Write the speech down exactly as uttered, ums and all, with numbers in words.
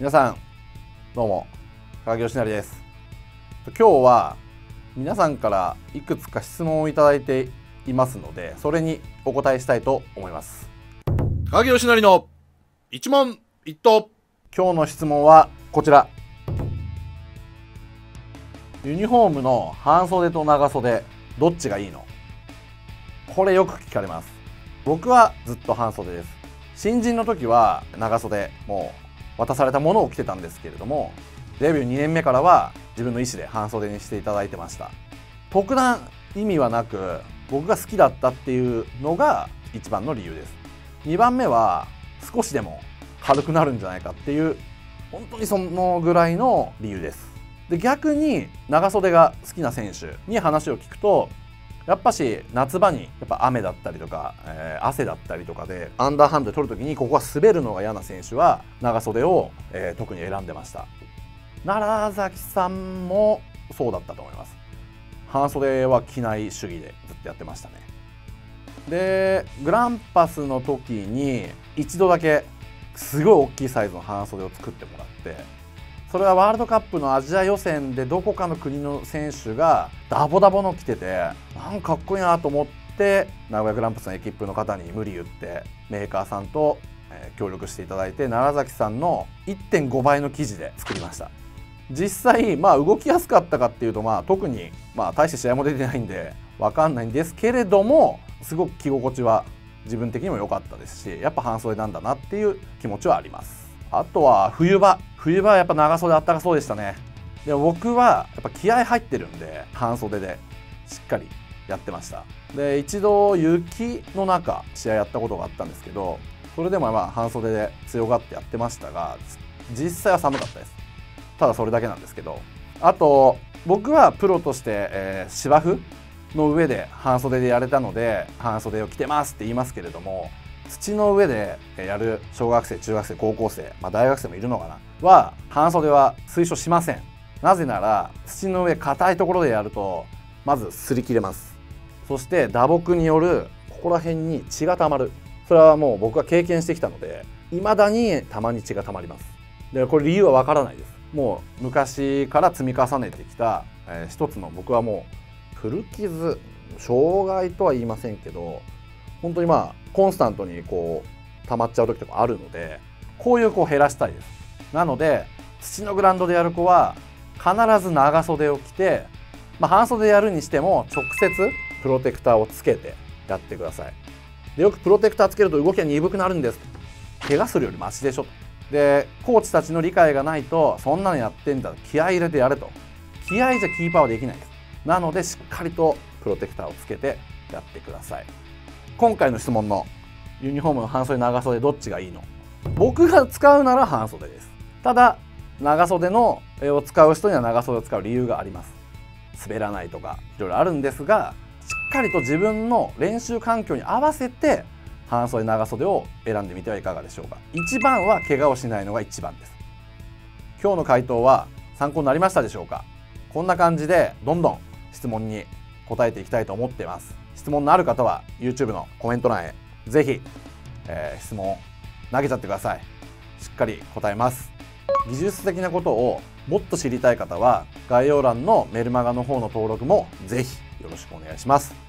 皆さんどうも、高木義成です。今日は皆さんからいくつか質問をいただいていますので、それにお答えしたいと思います。高木義成の一問一答。今日の質問はこちら。ユニフォームの半袖と長袖どっちがいいの？これよく聞かれます。僕はずっと半袖です。新人の時は長袖、もう渡されたものを着てたんですけれども、デビューにねんめからは自分の意思で半袖にしていただいてました。特段意味はなく、僕が好きだったっていうのが一番の理由です。にばんめは少しでも軽くなるんじゃないかっていう、本当にそのぐらいの理由です。で、逆に長袖が好きな選手に話を聞くと、やっぱし夏場にやっぱ雨だったりとか、えー、汗だったりとかでアンダーハンドで取るときにここは滑るのが嫌な選手は長袖を、えー、特に選んでました。楢崎さんもそうだったと思います。半袖は着ない主義でずっとやってましたね。で、グランパスの時に一度だけすごい大きいサイズの半袖を作ってもらって、それはワールドカップのアジア予選でどこかの国の選手がダボダボの着てて、なんかかっこいいなと思って、名古屋グランパスのエキップの方に無理言ってメーカーさんと協力していただいて、楢崎さんの いってんご 倍の生地で作りました。実際、まあ、動きやすかったかっていうと、まあ、特に、まあ、大して試合も出てないんで分かんないんですけれども、すごく着心地は自分的にも良かったですし、やっぱ半袖なんだなっていう気持ちはあります。あとは冬場冬場はやっぱ長袖あったかそうでしたね。でも僕はやっぱ気合入ってるんで、半袖でしっかりやってました。で、一度雪の中試合やったことがあったんですけど、それでもまあ半袖で強がってやってましたが、実際は寒かったです。ただそれだけなんですけど、あと僕はプロとして、えー、芝生の上で半袖でやれたので、半袖を着てますって言いますけれども、土の上でやる小学生、中学生、高校生、まあ、大学生もいるのかな、は半袖は推奨しません。なぜなら土の上、硬いところでやるとまず擦り切れます。そして打撲によるここら辺に血がたまる。それはもう僕が経験してきたので、未だにたまに血がたまります。で、これ理由はわからないです。もう昔から積み重ねてきた、えー、一つの、僕はもう古傷、障害とは言いませんけど、本当にまあコンスタントにこう溜まっちゃう時とかあるので、こういう子を減らしたいです。なので土のグラウンドでやる子は必ず長袖を着て、まあ、半袖でやるにしても直接プロテクターをつけてやってください。で、よくプロテクターつけると動きが鈍くなるんです、怪我するよりマシでしょ。で、コーチたちの理解がないと、そんなのやってんだ、気合い入れてやれと。気合いじゃキーパーはできないです。なのでしっかりとプロテクターをつけてやってください。今回の質問のユニフォームの半袖長袖どっちがいいの？僕が使うなら半袖です。ただ長袖のを使う人には長袖を使う理由があります。滑らないとかいろいろあるんですが、しっかりと自分の練習環境に合わせて半袖長袖を選んでみてはいかがでしょうか。一番は怪我をしないのが一番です。今日の回答は参考になりましたでしょうか。こんな感じでどんどん質問に答えていきたいと思っています。質問のある方は YouTube のコメント欄へぜひ、えー、質問を投げちゃってください。しっかり答えます。技術的なことをもっと知りたい方は概要欄のメルマガの方の登録もぜひよろしくお願いします。